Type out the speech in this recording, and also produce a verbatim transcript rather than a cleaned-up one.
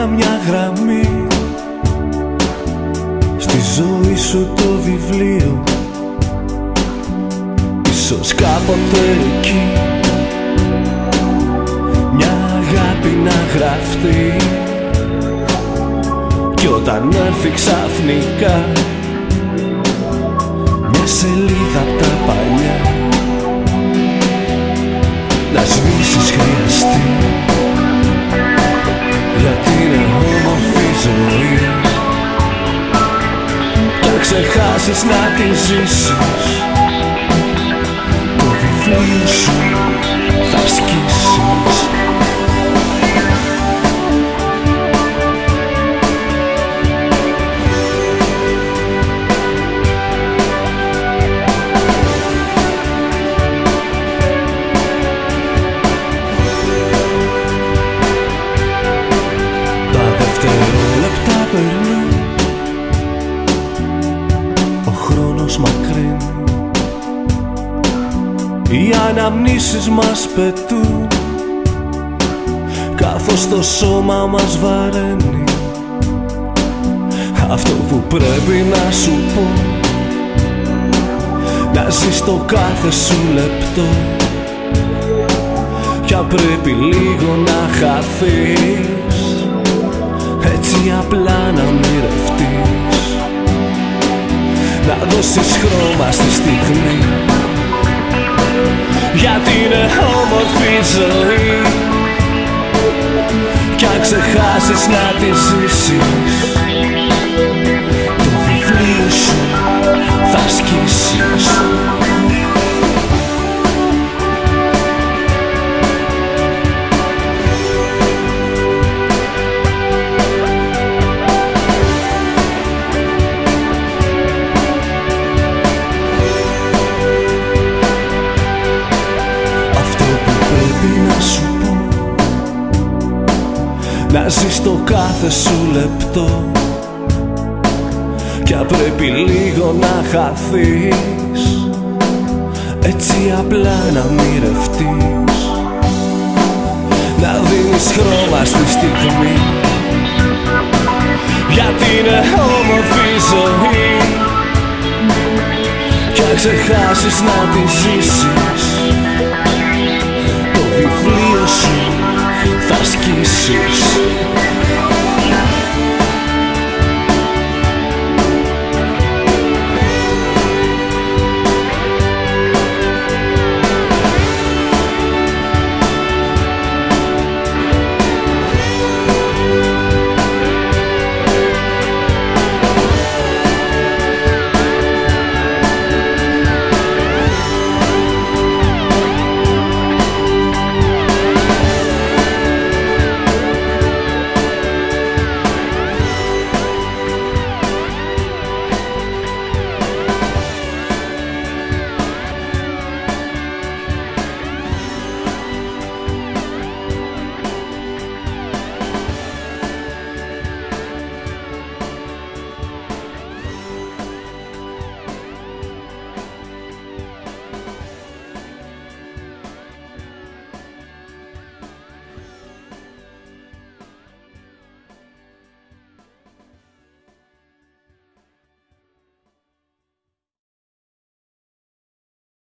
για μια γραμμή στη ζωή σου το βιβλίο. Ίσως κάποτε εκεί μια αγάπη να γραφτεί, κι όταν έρθει ξαφνικά μια σελίδα απ' τα παλιά να σβήσεις χρειαστεί, γιατί είναι όμορφη ζωή κι αν ξεχάσεις να τη ζήσεις το βιβλίο σου θα σκίσεις. Οι αναμνήσεις μας πετούν καθώς το σώμα μας βαραίνει. Αυτό που πρέπει να σου πω, να ζεις το κάθε σου λεπτό, κι αν πρέπει λίγο να χαθείς έτσι απλά να μοιρευτείς, να δώσεις χρώμα στη στιγμή, γιατί είναι όμορφη ζωή κι αν ξεχάσεις να τη ζήσεις το βιβλίο σου θα σκίσεις. Να ζεις το κάθε σου λεπτό κι αν πρέπει λίγο να χαθείς έτσι απλά να μοιρευτείς, να δίνεις χρώμα στη στιγμή, γιατί είναι όμορφη ζωή κι αν ξεχάσεις να τη ζήσεις το βιβλίο σου θα σκίσεις.